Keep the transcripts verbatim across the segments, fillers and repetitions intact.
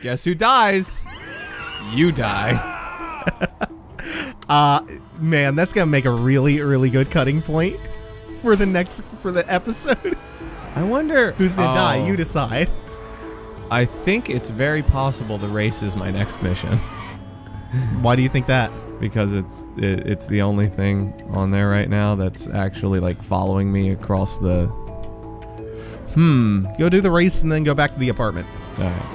Guess who dies? You die. uh, man, that's gonna make a really, really good cutting point for the next, for the episode. I wonder who's gonna oh, die. You decide. I think it's very possible the race is my next mission. Why do you think that? Because it's it, it's the only thing on there right now that's actually like following me across the. Hmm. Go do the race and then go back to the apartment. All right.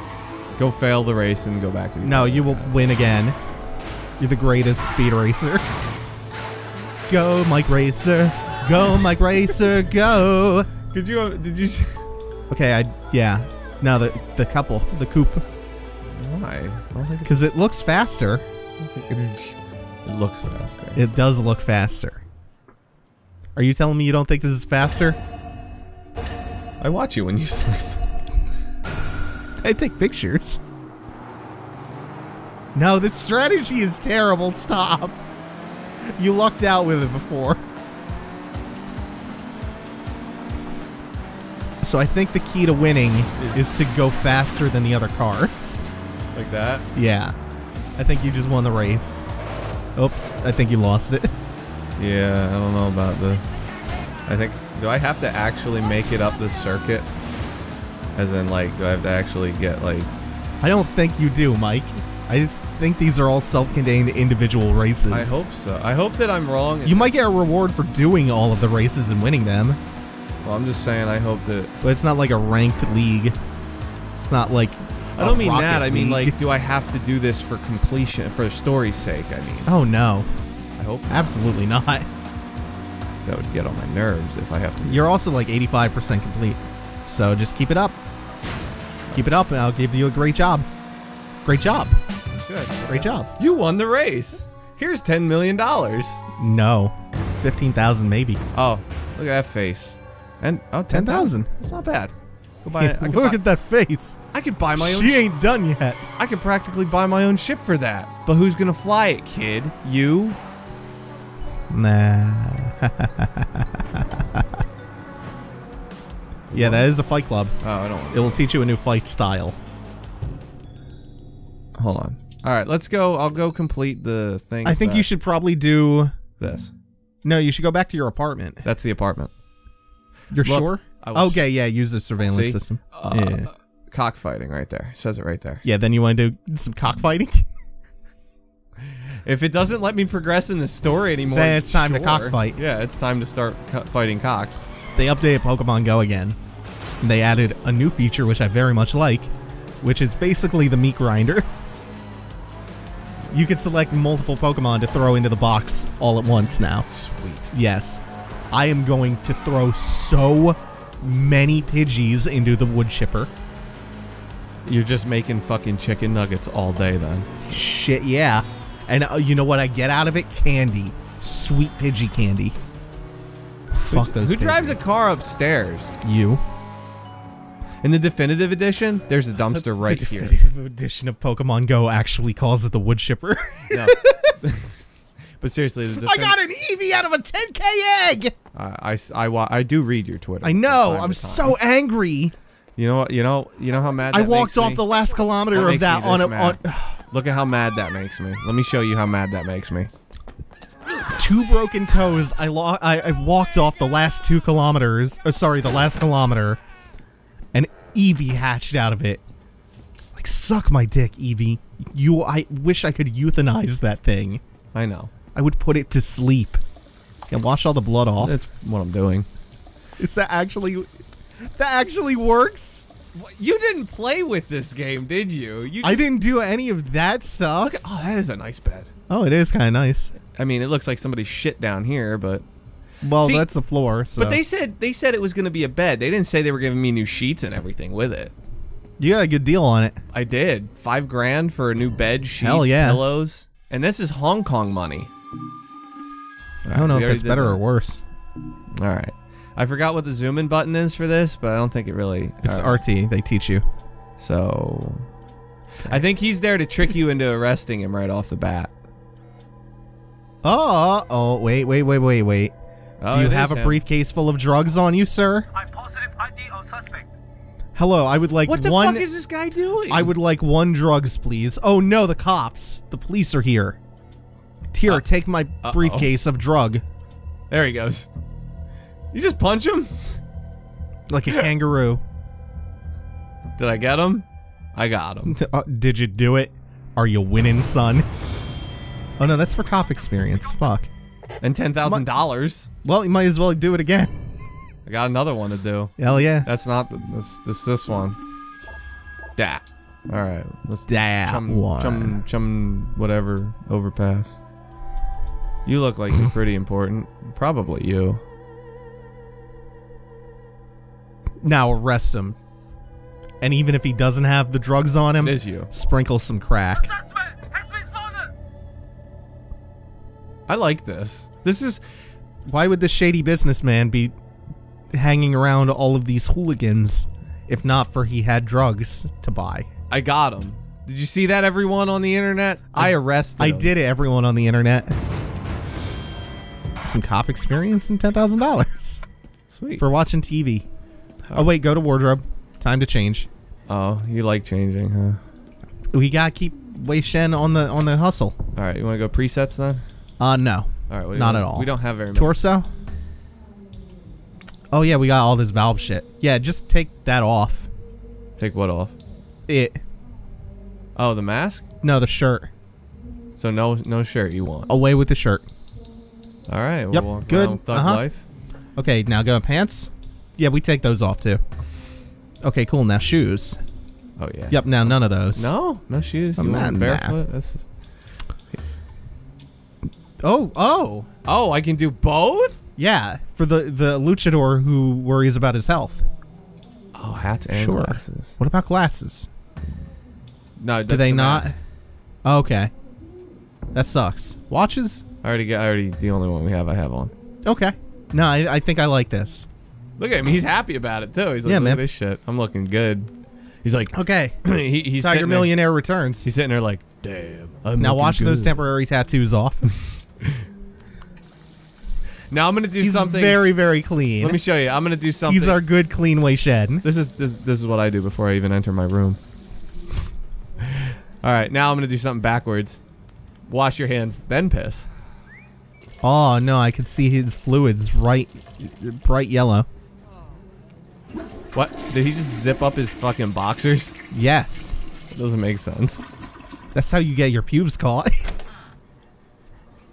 Go fail the race and go back to the no, apartment. No, you will win again. You're the greatest speed racer. Go, Mike Racer. Go, Mike Racer. Go. Did you? Did you? Okay. I yeah. No, the the couple, the coupe. Why? Because it looks faster. It looks faster. It does look faster. Are you telling me you don't think this is faster? I watch you when you sleep. I take pictures. No, this strategy is terrible. Stop. You lucked out with it before. So I think the key to winning is, is to go faster than the other cars. Like that? Yeah. I think you just won the race. Oops, I think you lost it. Yeah, I don't know about this. I think, do I have to actually make it up this circuit? As in, like, do I have to actually get, like... I don't think you do, Mike. I just think these are all self-contained individual races. I hope so. I hope that I'm wrong. You might get a reward for doing all of the races and winning them. Well, I'm just saying I hope that... But it's not like a ranked league. It's not like... I don't mean that. League. I mean, like, do I have to do this for completion, for story's sake, I mean? Oh, no. I hope not. Absolutely not. That would get on my nerves if I have to... You're also, like, eighty-five percent complete. So just keep it up. Keep it up, and I'll give you a great job. Great job. Good. Great job. You won the race. Here's ten million dollars. No. fifteen thousand dollars maybe. Oh, look at that face. And, oh, ten thousand dollars. That's not bad. Buy, yeah, I look buy, at that face. I could buy my own ship. She ain't done yet. I could practically buy my own ship for that. But who's going to fly it, kid? You? Nah. Yeah, that is a fight club. Oh, I don't want it. It will teach you a new fight style. Hold on. All right, let's go. I'll go complete the thing. I think back. You should probably do... This. No, you should go back to your apartment. That's the apartment. You're Look, sure? Okay, yeah, use the surveillance See? system. Uh, yeah. Cockfighting right there. It says it right there. Yeah, then you want to do some cockfighting? If it doesn't let me progress in the story anymore, then it's time sure. to cockfight. Yeah, it's time to start co fighting cocks. They updated Pokemon Go again. They added a new feature, which I very much like, which is basically the meat grinder. You can select multiple Pokemon to throw into the box all at once now. Sweet. Yes. I am going to throw so many Pidgeys into the wood chipper. You're just making fucking chicken nuggets all day then. Shit, yeah. And uh, you know what I get out of it? Candy. Sweet Pidgey candy. Fuck who, those Who Pidgey. drives a car upstairs? You. In the definitive edition, there's a dumpster the, right the here. The definitive edition of Pokemon Go actually calls it the wood chipper. No. But seriously, the I got an Eevee out of a ten K egg. Uh, I, I, I, I do read your Twitter. I know. I'm so angry. You know, you know, you know how mad that I walked makes off me? the last kilometer that of that on a. On, Look at how mad that makes me. Let me show you how mad that makes me. Two broken toes. I, lo I, I walked off the last two kilometers. Oh, sorry, the last kilometer. An Eevee hatched out of it. Like, suck my dick, Eevee. You. I wish I could euthanize that thing. I know. I would put it to sleep and wash all the blood off. That's what I'm doing. Is that actually... That actually works? You didn't play with this game, did you? you just, I didn't do any of that stuff. Look, oh, that is a nice bed. Oh, it is kind of nice. I mean, it looks like somebody's shit down here, but... Well, See, that's the floor, so... But they said, they said it was going to be a bed. They didn't say they were giving me new sheets and everything with it. You got a good deal on it. I did. Five grand for a new bed, sheets, Hell yeah. pillows. And this is Hong Kong money. Right, I don't know if that's better that. or worse. All right. I forgot what the zoom in button is for this, but I don't think it really... It's right. R T. They teach you. So... Okay. I think he's there to trick you into arresting him right off the bat. Oh, oh, wait, wait, wait, wait, wait. Oh, do you have a him. briefcase full of drugs on you, sir? I'm positive I D on suspect. Hello, I would like one- What the one, fuck is this guy doing? I would like one drugs, please. Oh no, the cops. The police are here. Here, uh, take my uh-oh. briefcase of drug. There he goes. You just punch him? Like a kangaroo. Did I get him? I got him. Uh, did you do it? Are you winning, son? Oh no, that's for cop experience. Fuck. And ten thousand dollars. Well, you might as well do it again. I got another one to do. Hell yeah. That's not the, this. This this one. Da. All right. Let's that chum, one. Chum chum whatever overpass. You look like you're pretty important. Probably you. Now arrest him. And even if he doesn't have the drugs on him, it is you. Sprinkle some crack. I like this. This is. Why would this shady businessman be hanging around all of these hooligans if not for he had drugs to buy? I got him. Did you see that, everyone on the internet? I, I arrested I him. did it, everyone on the internet. Some cop experience and ten thousand dollars. Sweet. For watching T V. Huh. Oh, wait, go to wardrobe. Time to change. Oh, you like changing, huh? We gotta keep Wei Shen on the, on the hustle. All right, you want to go presets then? Uh, no. All right, what do you not want? At all. We don't have very much. Torso? Oh yeah, we got all this valve shit. Yeah, just take that off. Take what off? It. Oh, the mask? No, the shirt. So no, no shirt you want. Away with the shirt. All right. Yep. We'll good. Thug uh-huh. life. Okay, now go pants. Yeah, we take those off too. Okay, cool. Now shoes. Oh yeah. Yep. Now none of those. No, no shoes. I'm you not want barefoot. Nah. That's just... Oh, oh, oh! I can do both. Yeah, for the, the luchador who worries about his health. Oh, hats and sure. glasses. What about glasses? No, that's do they the not? Mask. Oh, okay, that sucks. Watches? I already got. I already the only one we have. I have on. Okay. No, I, I think I like this. Look at him. He's happy about it too. He's like, yeah, look man. at this shit. I'm looking good. He's like, okay. he, he's Tiger Millionaire there. Returns. He's sitting there like, damn. I'm now wash good. those temporary tattoos off. Now I'm gonna do He's something very, very clean. Let me show you. I'm gonna do something. He's our good, clean Wei Shen. This is this this is what I do before I even enter my room. All right, now I'm gonna do something backwards. Wash your hands, then piss. Oh no, I can see his fluids right, bright yellow. What? Did he just zip up his fucking boxers? Yes. That doesn't make sense. That's how you get your pubes caught.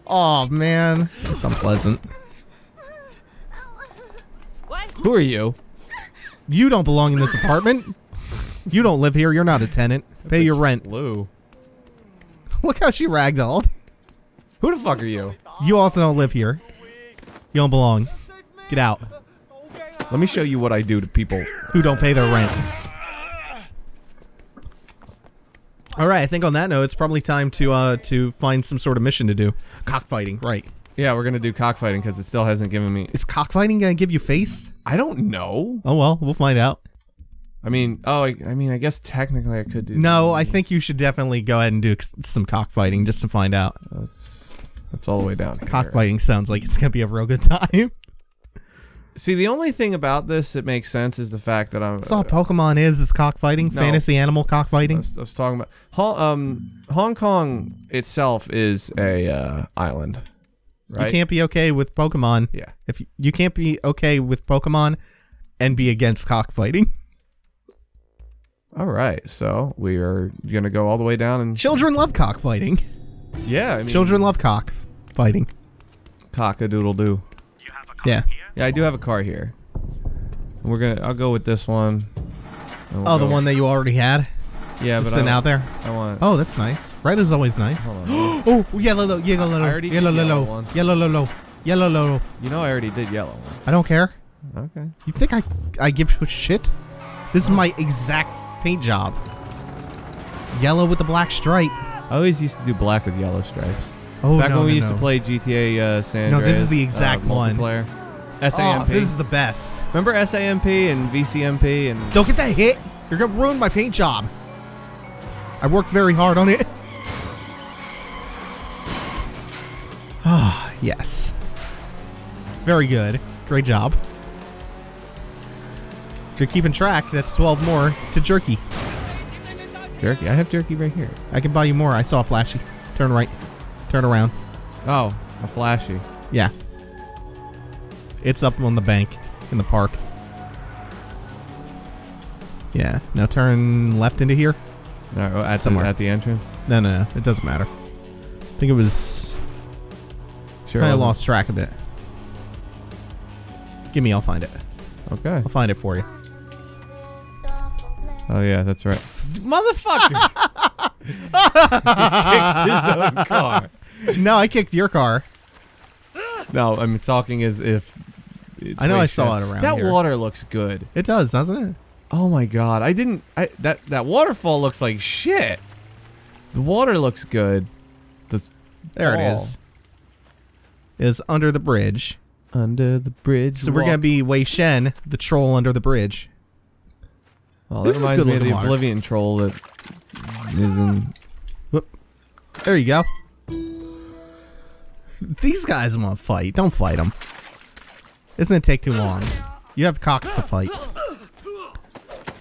Oh man, it's unpleasant. What? Who are you? You don't belong in this apartment. You don't live here. You're not a tenant. Pay your rent. Blue. Look how she ragdolled. Who the fuck are you? You also don't live here. You don't belong. Get out. Let me show you what I do to people who don't pay their rent. All right, I think on that note, it's probably time to uh, to find some sort of mission to do. Cockfighting, right? Yeah, we're gonna do cockfighting because it still hasn't given me. Is cockfighting gonna give you face? I don't know. Oh well, we'll find out. I mean, oh, I, I mean, I guess technically I could do. No, I think you should definitely go ahead and do some cockfighting just to find out. That's that's all the way down. Cockfighting sounds like it's gonna be a real good time. See, the only thing about this that makes sense is the fact that I'm... That's all Pokemon is, is cockfighting, no, fantasy animal cockfighting. I was, I was talking about... Hong, um, Hong Kong itself is a uh, island, right? You can't be okay with Pokemon. Yeah. If you, you can't be okay with Pokemon and be against cockfighting. All right, so we are going to go all the way down and... Children love cockfighting. Yeah, I mean... Children love cockfighting. Cock-a-doodle-doo. You have a cock yeah. Here? Yeah, I do have a car here. We're gonna. I'll go with this one. We'll oh, the one that you already had. Yeah, Just but sitting I out there. I want. Oh, that's nice. Red is always nice. Oh, yellow, yellow, yellow, I yellow, yellow, one. yellow, yellow, yellow, yellow. You know, I already did yellow. One. I don't care. Okay. You think I I give you shit? This is my exact paint job. Yellow with the black stripe. I always used to do black with yellow stripes. Oh Back no, when we no, used no. to play G T A uh, San Andreas. No, this is the exact uh, one. Multiplayer. S A M P. Oh, this is the best. Remember S A M P and V C M P and... Don't get that hit. You're going to ruin my paint job. I worked very hard on it. Ah, yes. Very good. Great job. you're keeping track, that's twelve more to jerky. Jerky? I have jerky right here. I can buy you more. I saw a flashy. Turn right. Turn around. Oh, a flashy. Yeah. It's up on the bank in the park. Yeah. Now turn left into here. No, at somewhere. The, at the entrance? No, no, no. It doesn't matter. I think it was... Sure. I lost track a bit. Give me, I'll find it. Okay. I'll find it for you. Oh, yeah, that's right. Motherfucker! He kicks his own car. No, I kicked your car. No, I mean, stalking is if... It's I know I saw it around that here. That water looks good. It does, doesn't it? Oh, my God. I didn't... I, that, that waterfall looks like shit. The water looks good. That's there fall. It is. It is under the bridge. Under the bridge. So walk. We're going to be Wei Shen, the troll under the bridge. Oh, that this reminds me of the water. Oblivion troll that is in... Whoop. There you go. These guys want to fight. Don't fight them. It's going to take too long. You have cocks to fight.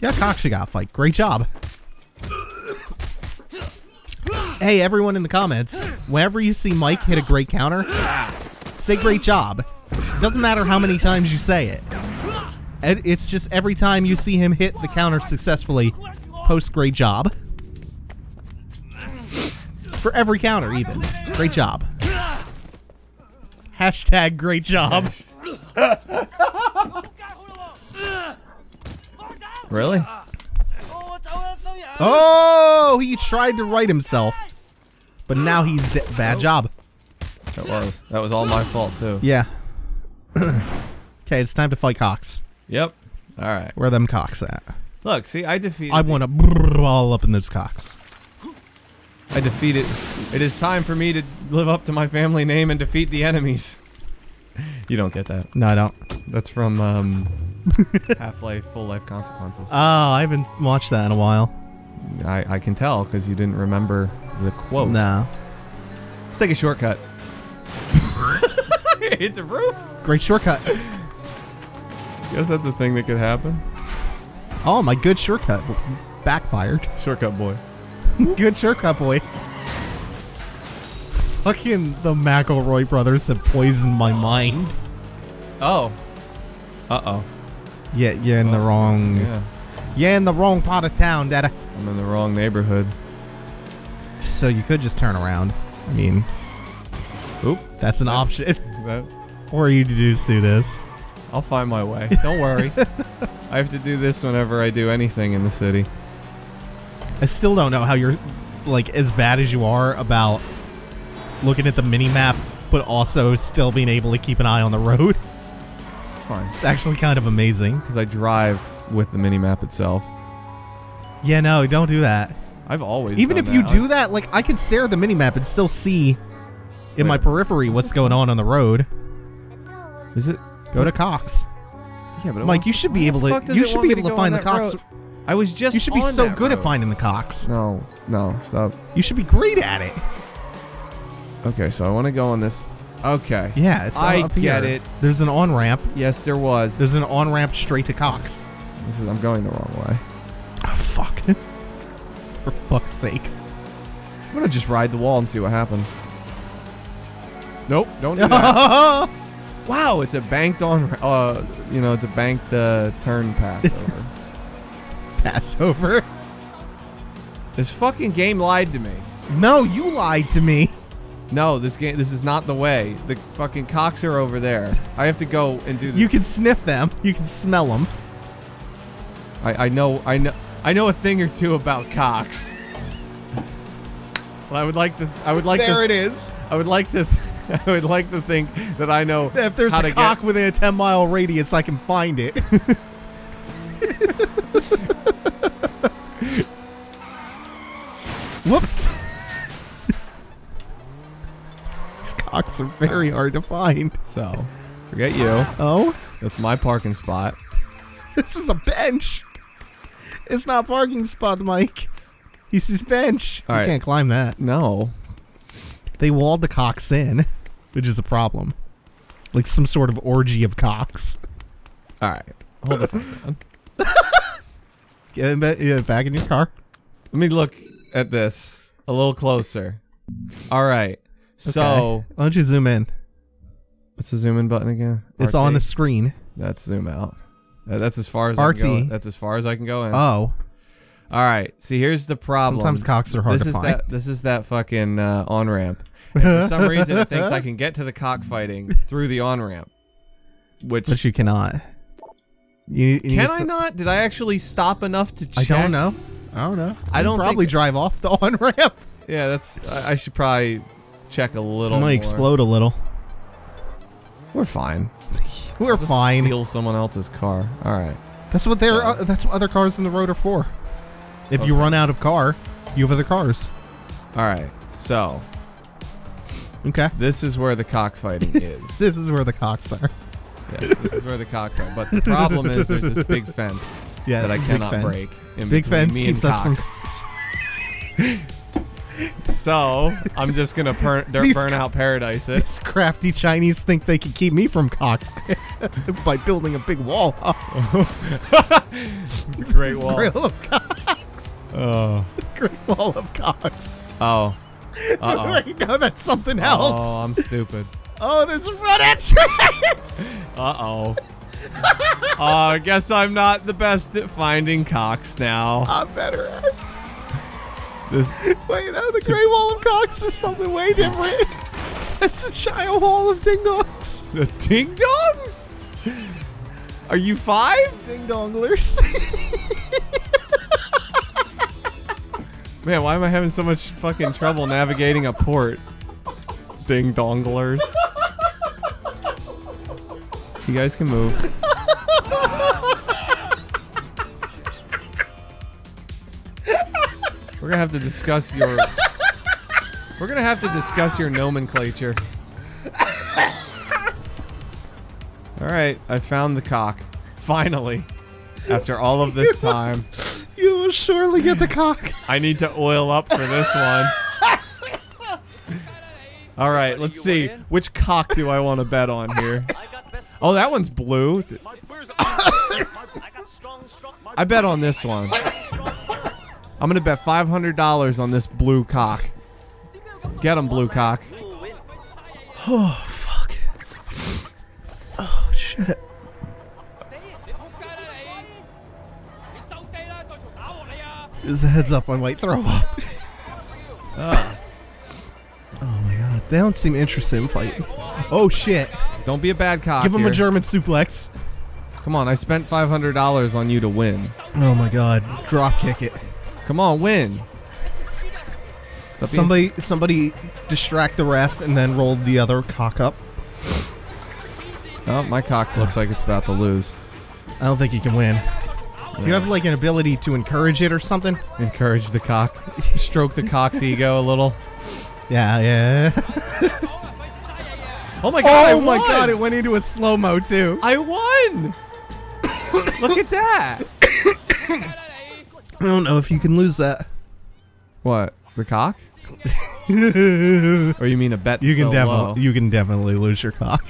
Yeah, cocks you got to fight. Great job. Hey, everyone in the comments, whenever you see Mike hit a great counter, say great job. It doesn't matter how many times you say it. And it's just every time you see him hit the counter successfully, post great job. For every counter, even. Great job. Hashtag great job. Really? Oh, he tried to right himself. But now he's dead. Bad job. That was. That was all my fault, too. Yeah. Okay, it's time to fight cocks. Yep. All right. Where are them cocks at? Look, see, I defeated... I want to all up in those cocks. I defeated... It is time for me to live up to my family name and defeat the enemies. You don't get that. No, I don't. That's from um, Half-Life, Full-Life Consequences. Oh, I haven't watched that in a while. I, I can tell, because you didn't remember the quote. No. Let's take a shortcut. Hit the roof. Great shortcut. Guess that's the thing that could happen. Oh, my good shortcut backfired. Shortcut boy. Good shortcut boy. Fucking the McElroy brothers have poisoned my mind. Oh. Uh-oh. Yeah, you're in oh, the wrong... Yeah. You're in the wrong part of town, Dada. I'm in the wrong neighborhood. So you could just turn around. I mean... Oop. That's an that, option. That. Or you just do this. I'll find my way. Don't worry. I have to do this whenever I do anything in the city. I still don't know how you're, like, as bad as you are about looking at the mini-map, but also still being able to keep an eye on the road. It's fine. It's actually kind of amazing. Because I drive with the mini-map itself. Yeah, no, don't do that. I've always Even done if that. you do that, like, I can stare at the mini-map and still see in Wait. my periphery what's going on on the road. Is it? Go to Cox. Yeah, but Mike, you should be able to. You should be able to find the Cox. I was just. You should be so good at finding the Cox. No, no, stop. You should be great at it. Okay, so I want to go on this. Okay. Yeah, it's I up here. get it. There's an on ramp. Yes, there was. There's an on ramp straight to Cox. This is. I'm going the wrong way. Oh, fuck. For fuck's sake. I'm gonna just ride the wall and see what happens. Nope. Don't do that. Wow, it's a banked on, uh, you know, it's a banked uh, turn Passover. Passover? This fucking game lied to me. No, you lied to me. No, this game, this is not the way. The fucking cocks are over there. I have to go and do this. You can sniff them. You can smell them. I, I know, I know, I know a thing or two about cocks. Well, I would like to, I would like to. There it is. I would like to. I would like to think that I know if there's how a to cock get... within a ten mile radius, I can find it. Whoops. These cocks are very hard to find. So, forget you. Oh? That's my parking spot. This is a bench. It's not a parking spot, Mike. It's his bench. All right. You can't climb that. No. They walled the cocks in. Which is a problem. Like some sort of orgy of cocks. Alright. Hold the fuck down. Get back in your car. Let me look at this a little closer. All right. Okay. So why don't you zoom in? What's the zoom in button again? It's R T. On the screen. That's zoom out. That's as far as R T. I can go. That's as far as I can go in. Oh. All right. See, here's the problem. Sometimes cocks are hard this to is find. That, this is that fucking uh, on-ramp. And for some reason, it thinks I can get to the cockfighting through the on-ramp. Which but you cannot. You, you can I not? Did I actually stop enough to check? I don't know. I don't know. I don't probably think... drive off the on-ramp. Yeah, that's... I, I should probably check a little I'm gonna more. Explode a little. We're fine. We're I'll just fine. Steal someone else's car. All right. That's what they're... So. Uh, that's what other cars on the road are for. If okay. you run out of car, you have other cars. All right. So... Okay. This is where the cockfighting is. This is where the cocks are. Yes, this is where the cocks are. But the problem is there's this big fence yeah, that I cannot fence. break. In big fence me keeps and us cocks. From... So, I'm just going to burn out paradise it. These crafty Chinese think they can keep me from cocks by building a big wall. The Great Wall. The Great Wall of Cocks. Oh. The Great Wall of Cocks. Oh. Uh-oh. Wait, no, that's something else. Oh, I'm stupid. Oh, there's a front entrance. Uh-oh. uh, I guess I'm not the best at finding cocks now. I'm better at it. This Wait, no, the Great Wall of Cocks is something way different. It's a child wall of ding-dongs. The ding-dongs? Are you five? Ding-donglers. Man, why am I having so much fucking trouble navigating a port? Ding donglers. You guys can move. We're gonna have to discuss your. We're gonna have to discuss your nomenclature. All right, I found the cock. Finally, after all of this time. You will surely get the cock. I need to oil up for this one. All right, let's see. Which cock do I want to bet on here? Oh, that one's blue. I bet on this one. I'm going to bet five hundred dollars on this blue cock. Get him, blue cock. Oh, fuck. Oh, shit. Just a heads up, I might throw up. uh. Oh my god, they don't seem interested in fighting. Oh shit. Don't be a bad cop. Give them a German suplex. Come on, I spent five hundred dollars on you to win. Oh my god, drop kick it. Come on, win. Somebody, somebody distract the ref and then roll the other cock up. Oh, my cock looks like it's about to lose. I don't think he can win. Do you have like an ability to encourage it or something? Encourage the cock. Stroke the cock's ego a little. Yeah, yeah. Oh my god, oh my god, it went into a slow-mo too. I won! Look at that. I don't know if you can lose that. What? The cock? Or you mean a bet you can so low. You can definitely lose your cock.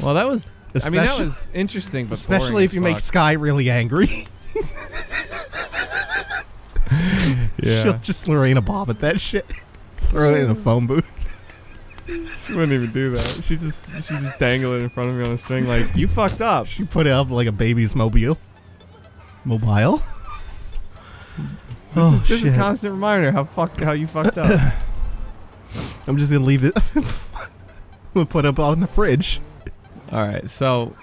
Well, that was... Especially, I mean, that was interesting, but especially if you fuck. make Sky really angry. Yeah. She'll just Lorena Bob at that shit. Throw it in a phone booth. She wouldn't even do that. She just she just dangle it in front of me on a string like, you fucked up. She put it up like a baby's mobile. Mobile? This, oh, is, this is a constant reminder how fucked how you fucked up. I'm just gonna leave it. We'll put it up on the fridge. Alright, so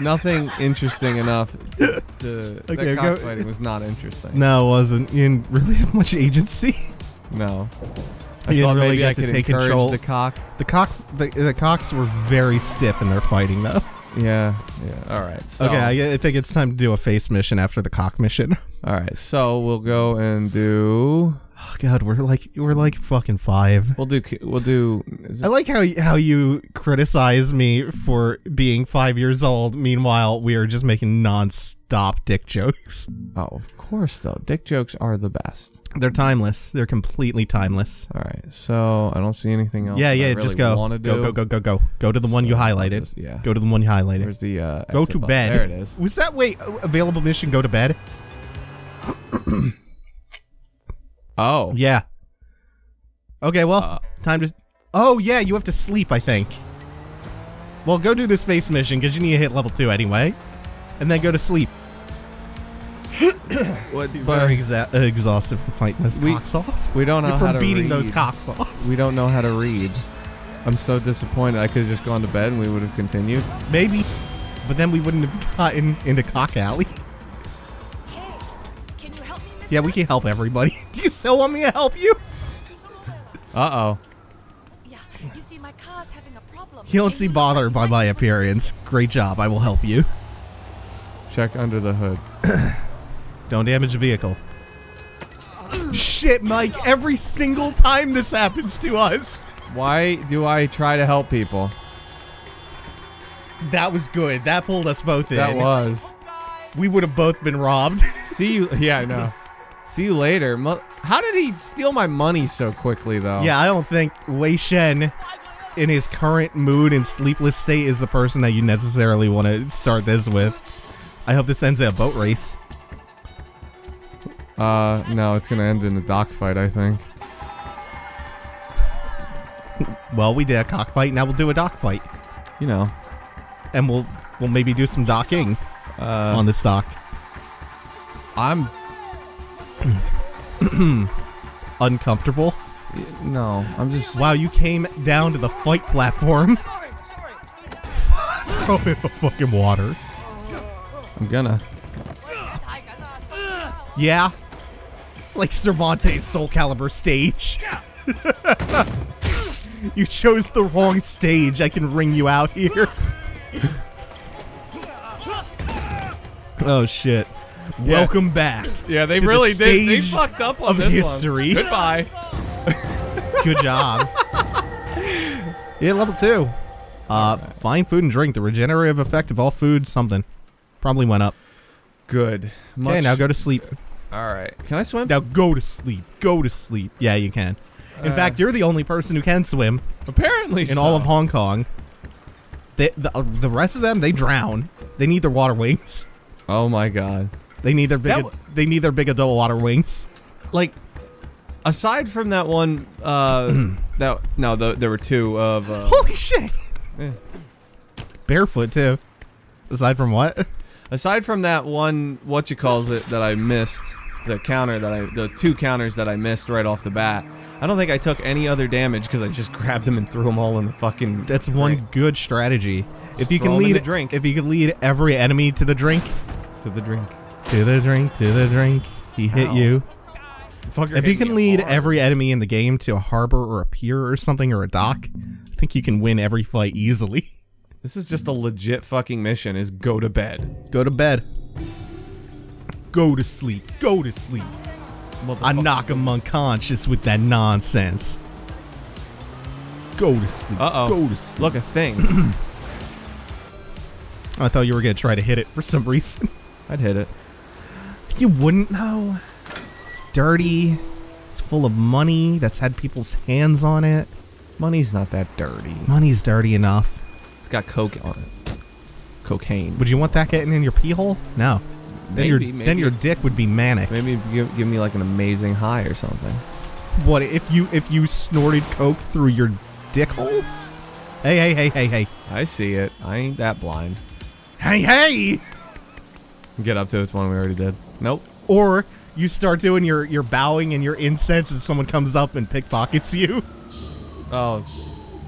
nothing interesting enough to, to okay, that cockfighting was not interesting. No, it wasn't. You didn't really have much agency. No. I you thought didn't really maybe get I could to take encourage control. the cock. The cock the, the cocks were very stiff in their fighting though. Yeah. Yeah. Alright. So okay, I think it's time to do a face mission after the cock mission. Alright, so we'll go and do Oh god, we're like we're like fucking five. We'll do we'll do. I like how how you criticize me for being five years old. Meanwhile, we are just making non-stop dick jokes. Oh, of course though, dick jokes are the best. They're timeless. They're completely timeless. All right, so I don't see anything else. Yeah, yeah, I really just go. Do. Go, go, go, go, go. Go to the so one you highlighted. Just, yeah. Go to the one you highlighted. Where's the uh, go to button? bed? There it is. Was that wait available mission? Go to bed. Oh. Yeah. Okay, well, uh, time to... Oh, yeah, you have to sleep, I think. Well, go do the space mission, because you need to hit level two anyway. And then go to sleep. What do We're exa exhausted from fighting those we, cocks off. We don't know You're how to read. From beating those cocks off. We don't know how to read. I'm so disappointed. I could have just gone to bed and we would have continued. Maybe. But then we wouldn't have gotten into Cock Alley. Hey, can you help me, Mister Yeah, we can help everybody. Do you still want me to help you? Uh-oh. Yeah, you see, my car's having a problem. You don't seem bothered by my appearance. Great job. I will help you. Check under the hood. Don't damage the vehicle. Shit, Mike. Every single time this happens to us. Why do I try to help people? That was good. That pulled us both in. That was. We would have both been robbed. See you. Yeah, I know. See you later. How did he steal my money so quickly, though? Yeah, I don't think Wei Shen, in his current mood and sleepless state, is the person that you necessarily want to start this with. I hope this ends in a boat race. Uh, no, it's going to end in a dogfight, I think. Well, we did a cockfight. Now we'll do a dockfight. You know. And we'll we'll maybe do some docking uh, on this dock. I'm uncomfortable. No, I'm just. Wow, you came down to the fight platform. Sorry, sorry. Throw me in the fucking water. I'm gonna. Yeah, it's like Cervantes' Soul Calibur stage. You chose the wrong stage. I can ring you out here. Oh shit! Yeah. Welcome back. Yeah, they really the did. They fucked up on of this history. One. Goodbye. Good job. Yeah, level two. Uh, right. Find food and drink. The regenerative effect of all food. Something. Probably went up. Good. Okay, now go to sleep. All right. Can I swim? Now go to sleep. Go to sleep. Yeah, you can. In uh, fact, you're the only person who can swim. Apparently, in so. all of Hong Kong. They, the, uh, the rest of them, they drown. They need their water wings. Oh my god. They need their big. They need their big adult water wings. Like, aside from that one, uh, that no, the, there were two of. Uh, Holy shit! Yeah. Barefoot too. Aside from what? Aside from that one, what you calls it that I missed, the counter that I, the two counters that I missed right off the bat. I don't think I took any other damage because I just grabbed them and threw them all in the fucking. That's drink. One good strategy. Just if you can lead a drink, if you can lead every enemy to the drink, to the drink, to the drink, to the drink, he hit Ow. you. Fucker if hit you can lead hard. every enemy in the game to a harbor or a pier or something or a dock, I think you can win every fight easily. This is just a legit fucking mission. Is go to bed. Go to bed. Go to sleep. Go to sleep. I knock him unconscious with that nonsense. Go to sleep. Uh-oh. Go to sleep. Look, a thing. I thought you were going to try to hit it for some reason. I'd hit it. You wouldn't, though. It's dirty. It's full of money that's had people's hands on it. Money's not that dirty. Money's dirty enough. It's got coke on it. Cocaine. Would you want that getting in your pee hole? No. Then, maybe, your, maybe. then your dick would be manic. Maybe give, give me like an amazing high or something. What if you if you snorted coke through your dick hole? Hey, hey, hey, hey, hey. I see it. I ain't that blind. Hey, hey! Get up to it. It's one we already did. Nope. Or you start doing your, your bowing and your incense and someone comes up and pickpockets you. Oh,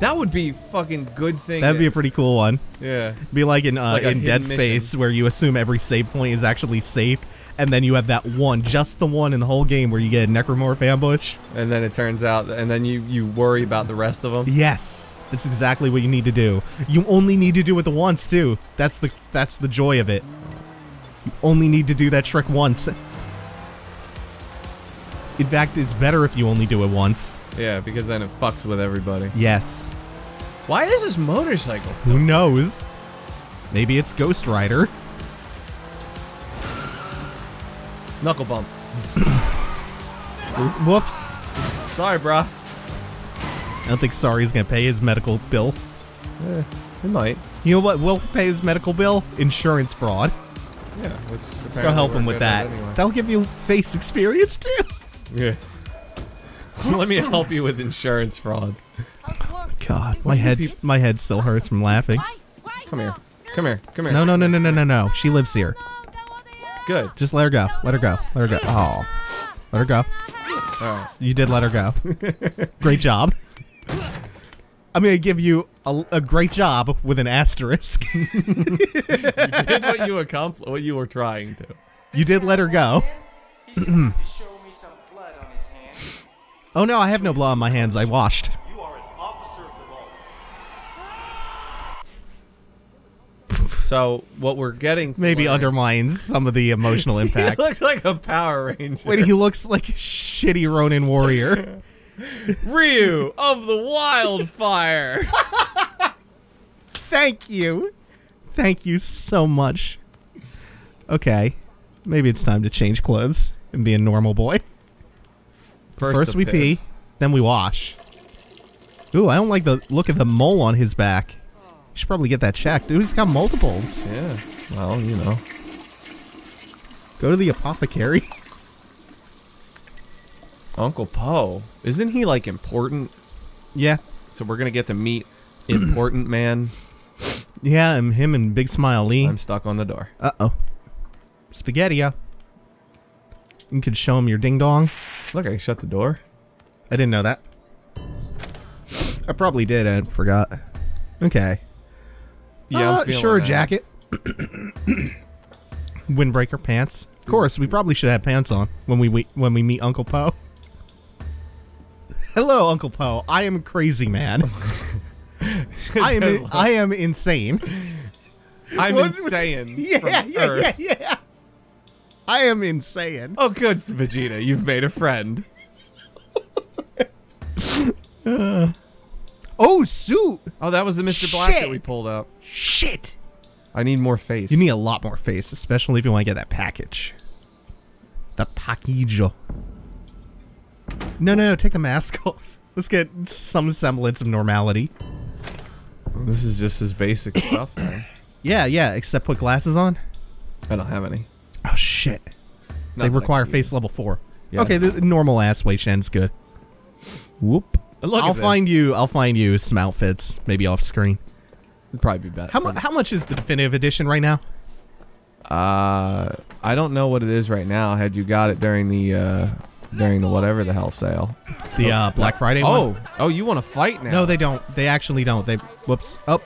that would be fucking good thing. That'd be a pretty cool one. Yeah. Be like in uh, like in Dead Space mission. Where you assume every save point is actually safe, and then you have that one, just the one in the whole game where you get a necromorph ambush. And then it turns out, and then you, you worry about the rest of them. Yes. That's exactly what you need to do. You only need to do it the once, too. That's the, that's the joy of it. You only need to do that trick once. In fact, it's better if you only do it once. Yeah, because then it fucks with everybody. Yes. Why is this motorcycle still? Who knows? Maybe it's Ghost Rider. Knuckle bump. Whoops. Sorry, bruh. I don't think sorry's gonna pay his medical bill. Eh, it might. You know what will pay his medical bill? Insurance fraud. Yeah, which let's go help him with that. Anyway. That'll give you face experience too. Yeah. Let me help you with insurance fraud. Oh my God, my head, my head still hurts from laughing. Come here, come here, come here. No, no, no, no, no, no, no. She lives here. Good. Just let her go. Let her go. Let her go. Oh, let her go. Oh. You did let her go. Great job. I'm gonna give you a, a great job with an asterisk. You did what you accomplished, what you were trying to. You did let her go. Oh no, I have no blood on my hands. I washed. You are an officer of the law. So what we're getting maybe undermines some of the emotional impact. He looks like a Power Ranger. Wait, he looks like a shitty Ronin warrior. Ryu of the Wildfire. Thank you. Thank you so much. Okay. Maybe it's time to change clothes and be a normal boy. First, First we piss. pee, then we wash. Ooh, I don't like the look of the mole on his back. You should probably get that checked. Dude, he's got multiples. Yeah. Well, you know. Go to the apothecary. Uncle Poe. Isn't he, like, important? Yeah. So we're going to get to meet Important Man. Yeah, and him and Big Smile Lee. I'm stuck on the door. Uh-oh. Spaghetti-o. You could show him your ding-dong. Look, I shut the door. I didn't know that. I probably did. I forgot. Okay. Yeah, uh, I'm feeling sure, that. Jacket. Windbreaker pants. Of course, we probably should have pants on when we, we when we meet Uncle Poe. Hello, Uncle Poe. I am crazy man. I am I am insane. I'm what, insane. Yeah, yeah, Earth. yeah, yeah. I am insane. Oh, good, Vegeta. You've made a friend. uh, oh, suit. Oh, that was the Mister Shit. Black that we pulled out. Shit. I need more face. You need a lot more face, especially if you want to get that package. The package. No, no, no. Take the mask off. Let's get some semblance of normality. This is just his basic stuff, man. Yeah, yeah, except put glasses on. I don't have any. Oh, shit. Not they require face level four. Yeah. Okay, the normal ass Wei Shen's good. Whoop. Look I'll find this. you. I'll find you some outfits, maybe off screen. It'd probably be better. How, mu how much is the definitive edition right now? Uh, I don't know what it is right now. Had you got it during the uh, during the whatever the hell sale, the uh, Black Friday oh. one. Oh, oh, you want to fight now? No, they don't. They actually don't. They whoops. Oh,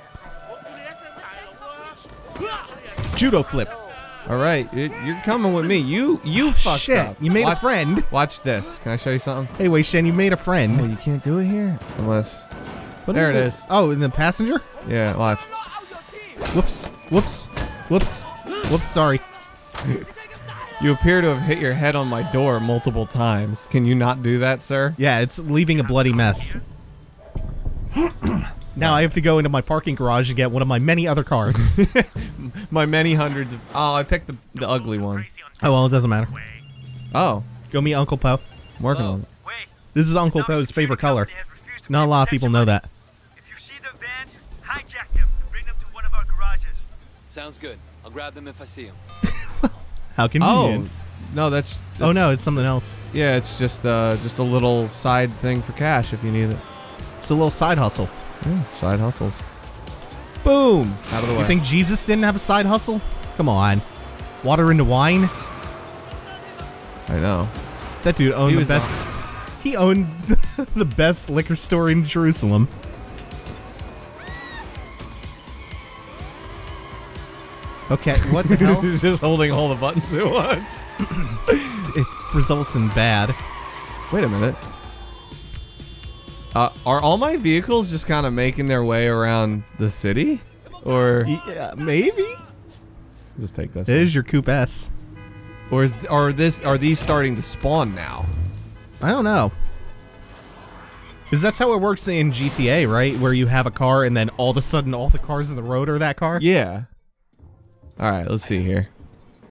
judo flip. All right, it, you're coming with me. You you fucked Shit. up. You made watch, a friend. Watch this. Can I show you something? Hey, Wei Shen, you made a friend. Oh, you can't do it here unless. What there it is. is. Oh, in the passenger? Yeah, watch. Whoops, whoops, whoops, whoops, sorry. You appear to have hit your head on my door multiple times. Can you not do that, sir? Yeah, it's leaving a bloody mess. Now I have to go into my parking garage and get one of my many other cars. My many hundreds of... Oh, I picked the, the ugly one. Oh, well, it doesn't matter. Oh. Go meet Uncle Poe. I'm working oh. on it. This is Uncle Poe's favorite color. Not a lot of people know that. Sounds good. I'll grab them if I see them. How convenient. Oh, no, that's, that's... Oh, no, it's something else. Yeah, it's just uh, just a little side thing for cash if you need it. It's a little side hustle. Yeah, side hustles. Boom! Out of the way. You think Jesus didn't have a side hustle? Come on. Water into wine? I know. That dude owned he the best... Not. He owned the best liquor store in Jerusalem. Okay, what the hell? He's just holding all the buttons at once. It results in bad. Wait a minute. Uh, are all my vehicles just kind of making their way around the city? Or... Yeah, maybe? Just take this. It is your Coupe S. Or is, are, this, are these starting to spawn now? I don't know. Because that's how it works in G T A, right? Where you have a car and then all of a sudden all the cars in the road are that car? Yeah. All right, let's see here.